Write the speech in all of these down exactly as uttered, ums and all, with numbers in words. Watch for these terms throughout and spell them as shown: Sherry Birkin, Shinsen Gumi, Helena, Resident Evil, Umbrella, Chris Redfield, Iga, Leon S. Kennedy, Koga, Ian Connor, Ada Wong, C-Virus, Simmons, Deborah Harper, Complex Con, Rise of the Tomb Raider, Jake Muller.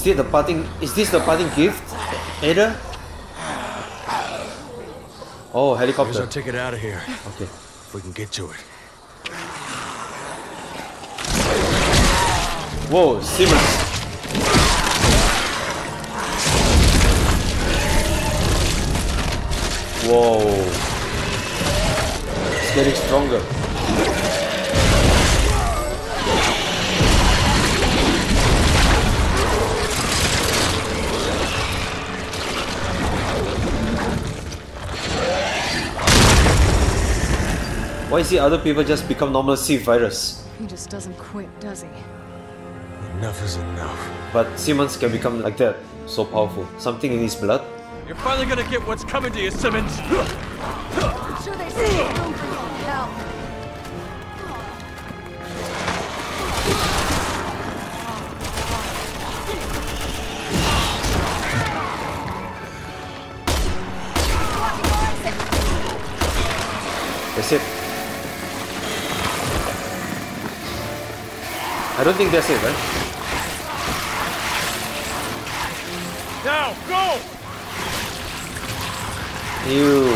Is this the parting? Is this the parting gift, Ada? Oh, helicopter. Here's our ticket out of here. Okay, if we can get to it. Whoa, Simmons. Whoa, it's getting stronger. Why is the other people just become normal C-Virus? He just doesn't quit, does he? Enough is enough. But Simmons can become like that, so powerful. Something in his blood? You're finally gonna get what's coming to you, Simmons! I'm sure they say you're hungry now. That's it. I don't think that's it, right? Now, go! You.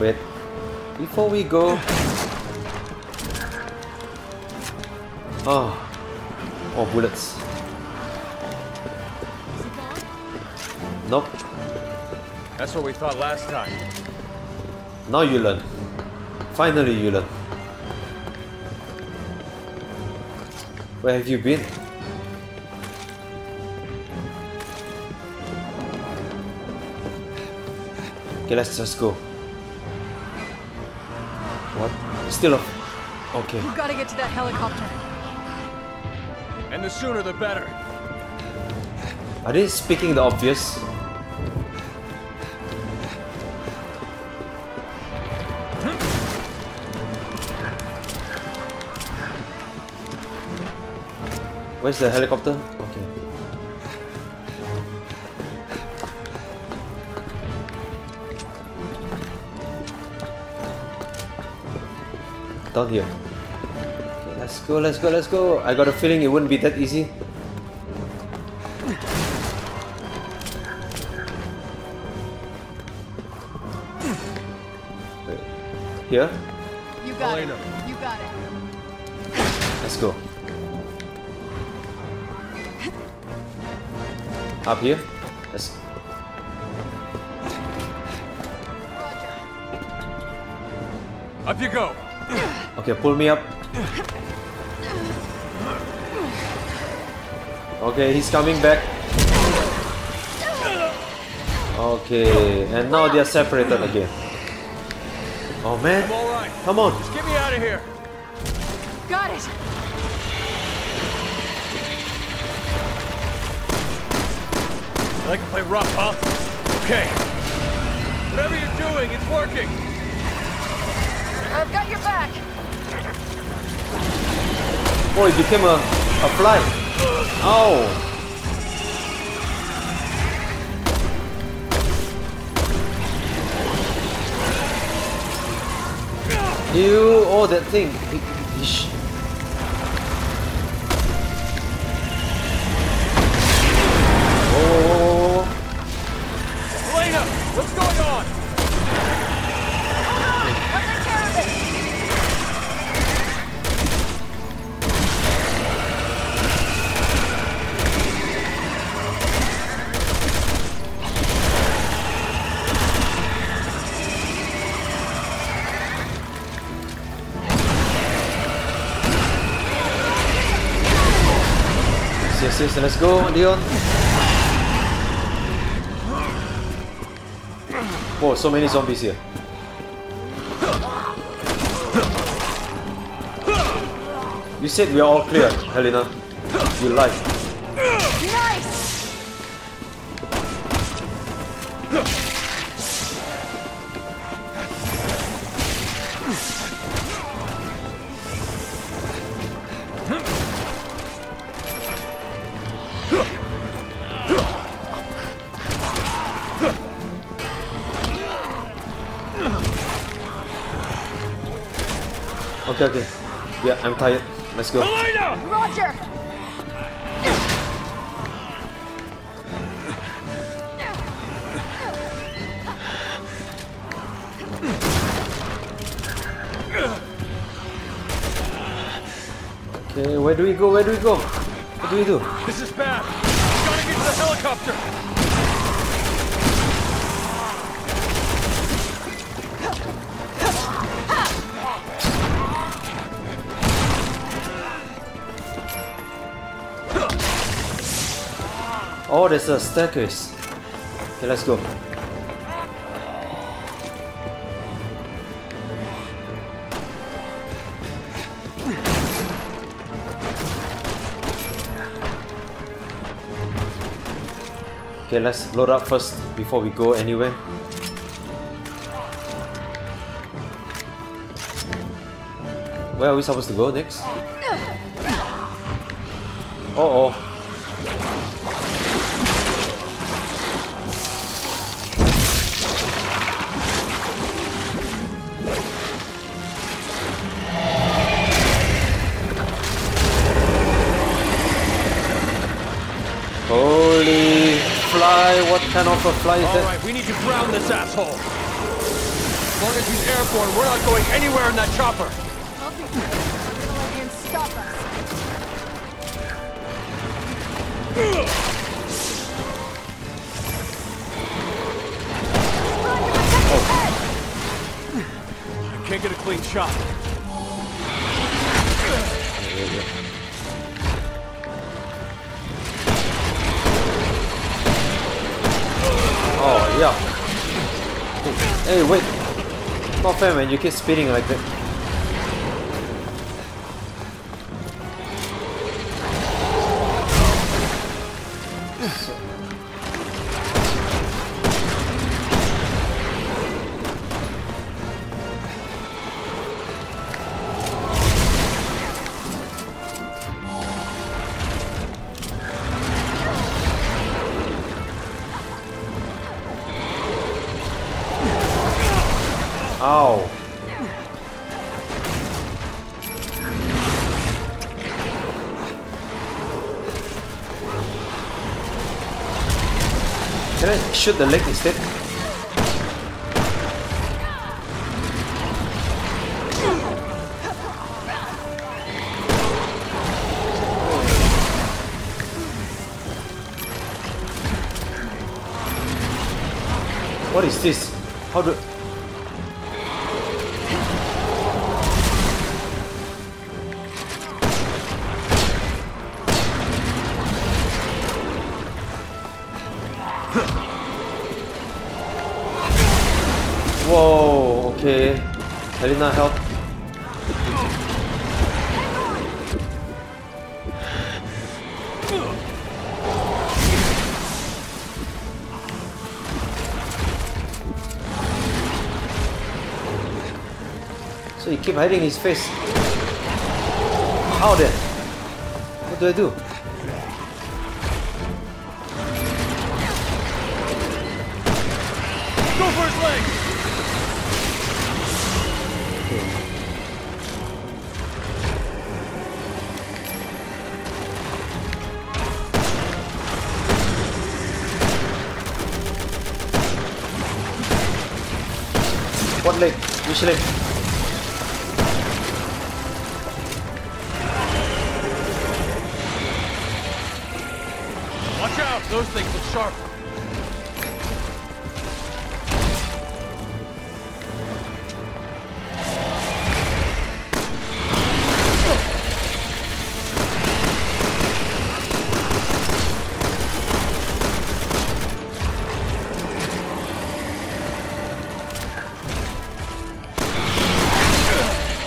Wait. Before we go. Oh. Oh, bullets. Nope. That's what we thought last time. Now you learn. Finally you learn. Where have you been? Okay, let's just go. What? Still up. Okay. We've got to get to that helicopter. And the sooner the better. Are they speaking the obvious? Where's the helicopter? Okay. Down here. Okay, let's go, let's go, let's go. I got a feeling it wouldn't be that easy. Wait. Here? You got it. You got it. Let's go. Up here? Let's Up you go. Okay, pull me up. Okay, he's coming back. Okay, and now they are separated again. Oh man! I'm all right. Come on! Just get me out of here. Got it. I can play rough, huh? Okay. Whatever you're doing, it's working. I've got your back. Oh, it became a, a fly. Oh. Ew, oh, that thing. Oh. Helena, what's going on? Yes, let's go, Leon. Oh, so many zombies here. You said we are all clear, Helena. You lied. Nice. Okay, okay. Yeah, I'm tired. Let's go. Helena! Roger! Okay, where do we go? Where do we go? What do we do? This is bad. We gotta get to the helicopter. Oh, there's a staircase. Okay, let's go. Okay, let's load up first before we go anywhere. Where are we supposed to go next? Uh oh. What kind of a fly is that? Alright, we need to ground this asshole! As long as he's airborne, we're not going anywhere in that chopper! I'll be here until I can stop us! Oh. I can't get a clean shot. Yeah. Hey, wait. Not fair, man. You keep spinning like that. Ow. Can I shoot the leg instead? What is this? How do... Whoa, okay. Helena, help. So he keep hiding his face. How then? What do I do? Go for his leg! What leg? Which leg? Watch out! Those things look sharp.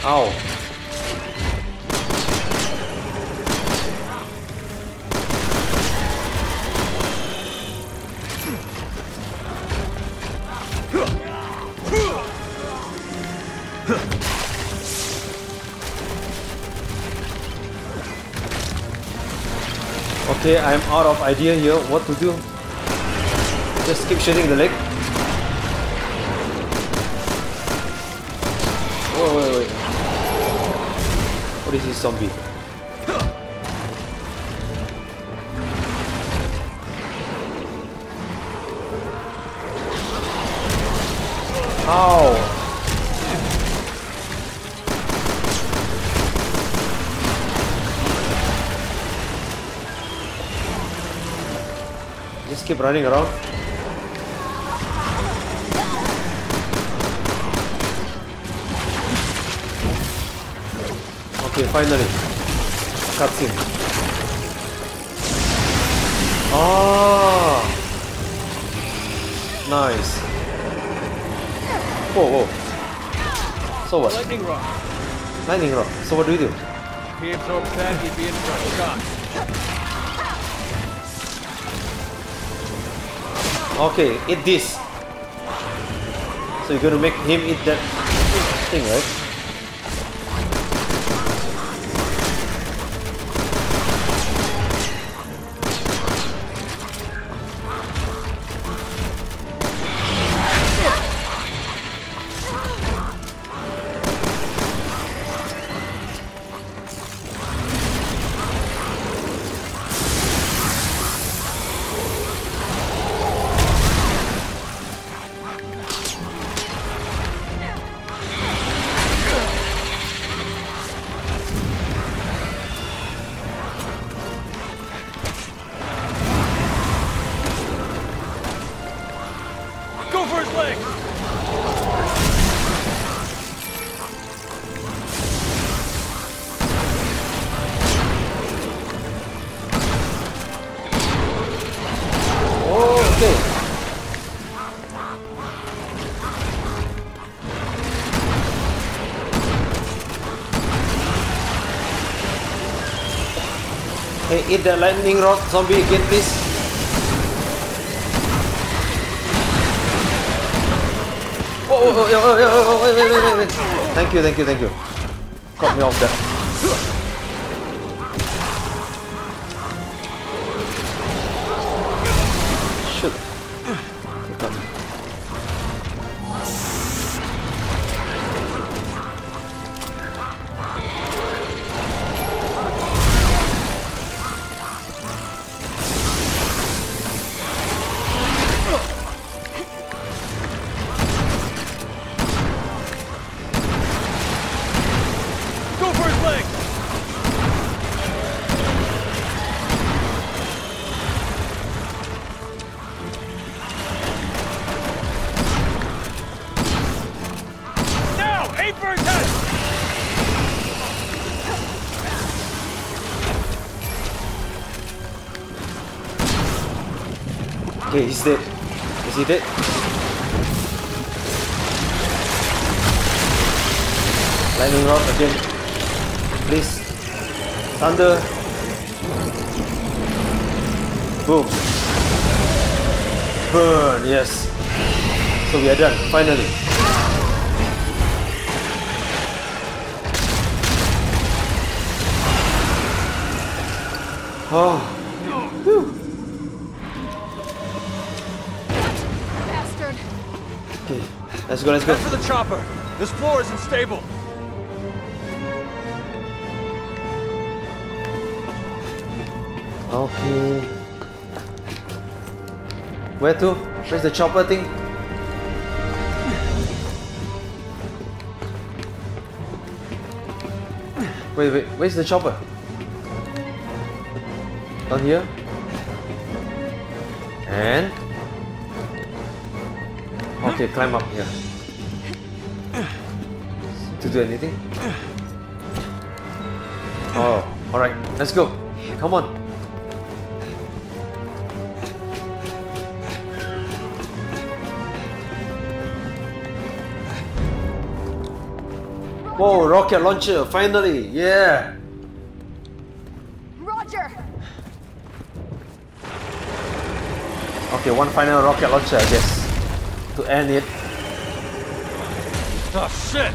Ow. Okay, I'm out of idea here. What to do? Just keep shooting the leg. Wait, wait, wait. What is this zombie? Ow! Just keep running around. Okay, finally. Cutscene. Oh! Nice. Whoa, whoa. So what? Lightning rod. Lightning rod. So what do we do? He absorbs that, he'd be in front. Okay, eat this. So you're gonna make him eat that thing, right? Eat the lightning rod, zombie, get this. Oh, oh, oh, oh, oh, wait, wait, wait, wait. Thank you, thank you, thank you. Caught me off there. Shoot. Okay, he's dead. Is he dead? Lightning rod again. Please. Thunder. Boom. Burn, yes. So we are done, finally. Oh. Let's go, let's go. Head for the chopper. This floor isn't stable. Okay. Where to? Where's the chopper thing? Wait, wait. Where's the chopper? Down here. And... okay, climb up here. To do anything? Oh, alright, let's go. Come on. Whoa, rocket launcher, finally, yeah. Roger. Okay, one final rocket launcher, I guess. To end it. Oh shit!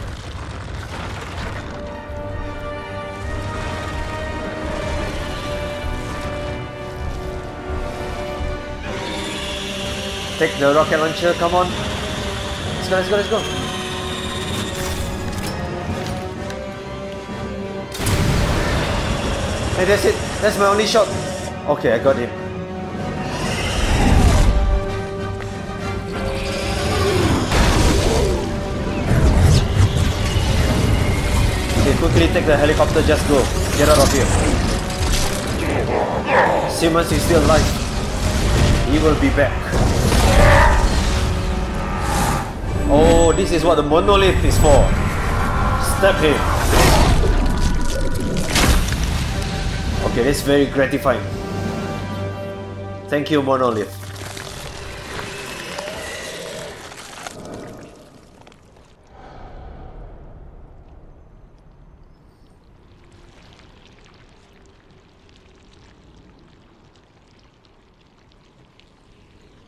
Take the rocket launcher, come on. Let's go, let's go, let's go. Hey, that's it. That's my only shot. Okay, I got him. quickly take the helicopter, just go. Get out of here. Simmons is still alive. He will be back. Oh, this is what the monolith is for. Stab him. Okay, that's very gratifying. Thank you, monolith.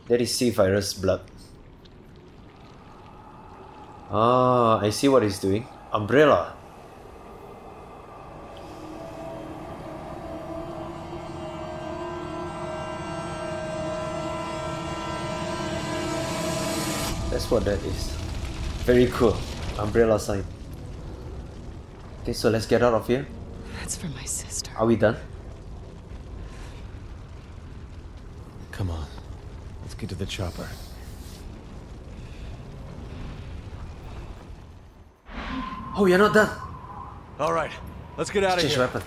That is C-Virus blood. Ah, I see what he's doing. Umbrella. That's what that is. Very cool. Umbrella sign. Okay, so let's get out of here. That's for my sister. Are we done? Come on. Let's get to the chopper. Oh, you're not done. All right, let's get out let's of here. Change weapon.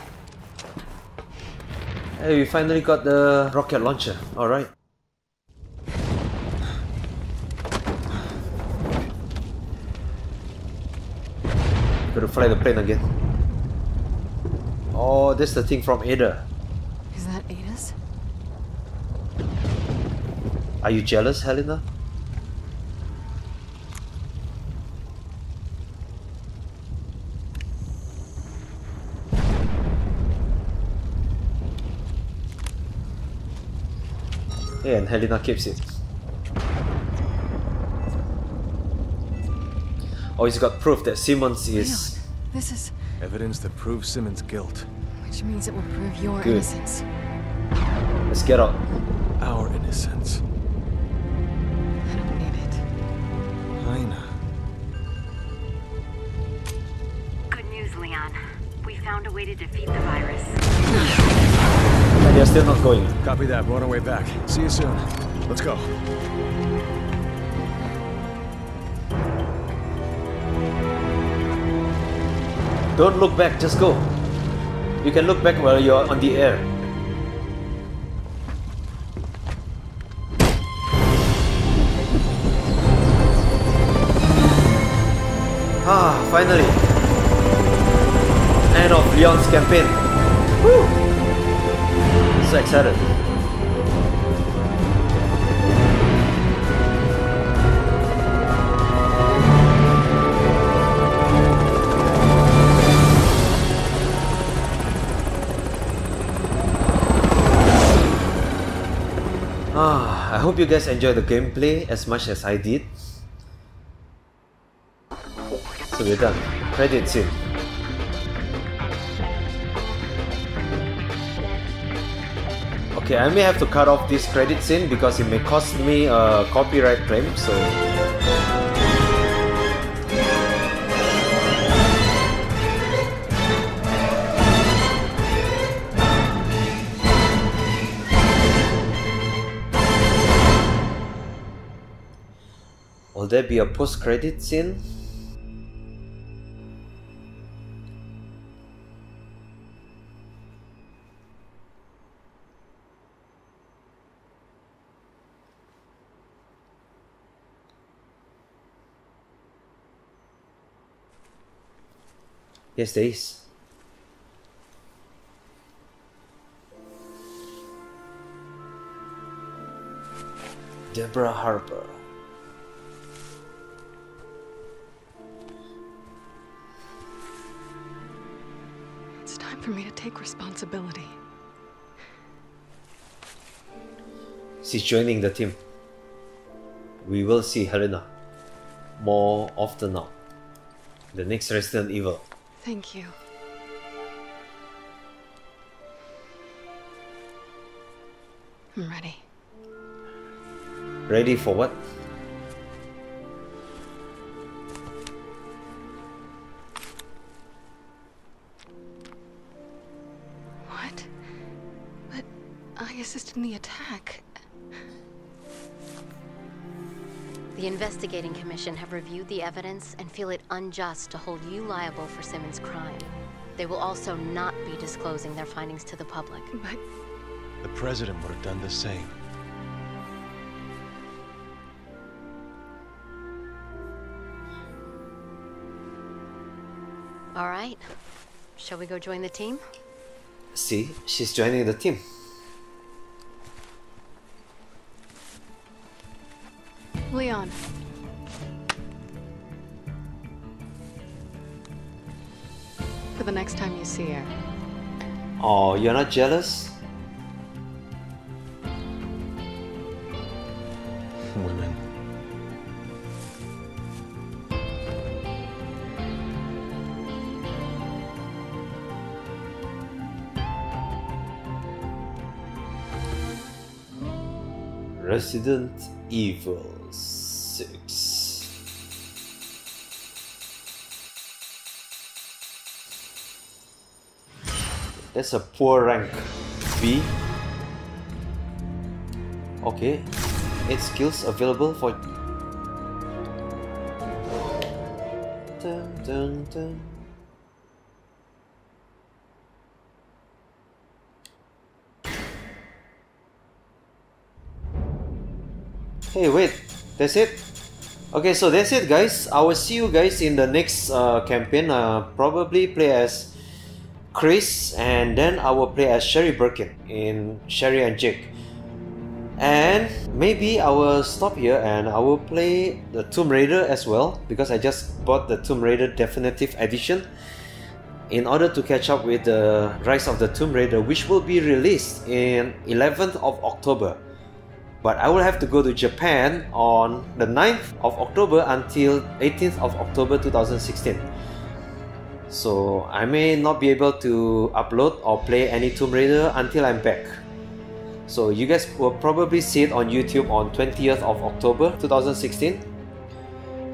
Hey, we finally got the rocket launcher. All right. Gotta fly the plane again. Oh, that's the thing from Ada. Is that Ada's? Are you jealous, Helena? Yeah, and Helena keeps it. Oh, he's got proof that Simmons is... Leon, this is... evidence that proves Simmons' guilt. Which means it will prove your Good. innocence. Let's get out. Our innocence. I don't need it. Helena. Good news, Leon. We found a way to defeat the virus. And they're still not going. Copy that. We're on our way back. See you soon. Let's go. Don't look back, just go. You can look back while you're on the air. Ah, finally. End of Leon's campaign. Woo! So excited. I hope you guys enjoy the gameplay as much as I did. So we're done. Credit scene. Okay, I may have to cut off this credit scene because it may cost me a copyright claim, so... Will there be a post-credit scene? Yes, there is. Deborah Harper. For me to take responsibility. She's joining the team. We will see Helena more often now. The next Resident Evil. Thank you. I'm ready. Ready for what? In the attack. The investigating commission have reviewed the evidence and feel it unjust to hold you liable for Simmons' crime. They will also not be disclosing their findings to the public. But... the president would have done the same. All right. Shall we go join the team? See, she's joining the team. Leon. For the next time you see her. Oh, you're not jealous? Women. Resident Evil six. That's a poor rank. B. Okay. eight skills available for... Dun, dun, dun. Hey, wait, that's it? Okay, so that's it, guys. I will see you guys in the next uh, campaign. uh, Probably play as Chris, and then I will play as Sherry Birkin in Sherry and Jake. And maybe I will stop here and I will play the Tomb Raider as well, because I just bought the Tomb Raider Definitive Edition in order to catch up with the Rise of the Tomb Raider, which will be released in eleventh of October. But I will have to go to Japan on the ninth of October until eighteenth of October two thousand sixteen. So I may not be able to upload or play any Tomb Raider until I'm back. So you guys will probably see it on YouTube on twentieth of October two thousand sixteen.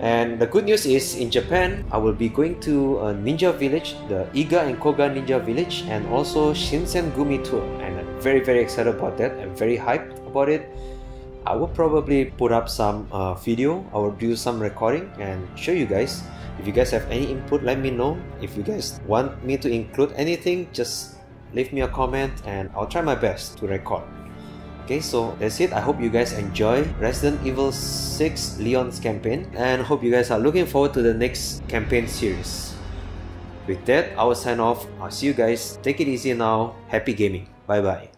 And the good news is, in Japan, I will be going to a ninja village, the Iga and Koga ninja village, and also Shinsen Gumi tour. And I'm very very excited about that. I'm very hyped about it. I will probably put up some uh, video. I will do some recording and show you guys. If you guys have any input, let me know. If you guys want me to include anything, just leave me a comment and I'll try my best to record. Okay, so that's it. I hope you guys enjoy Resident Evil six Leon's campaign, and hope you guys are looking forward to the next campaign series. With that, I will sign off. I'll see you guys. Take it easy now. Happy gaming. Bye bye.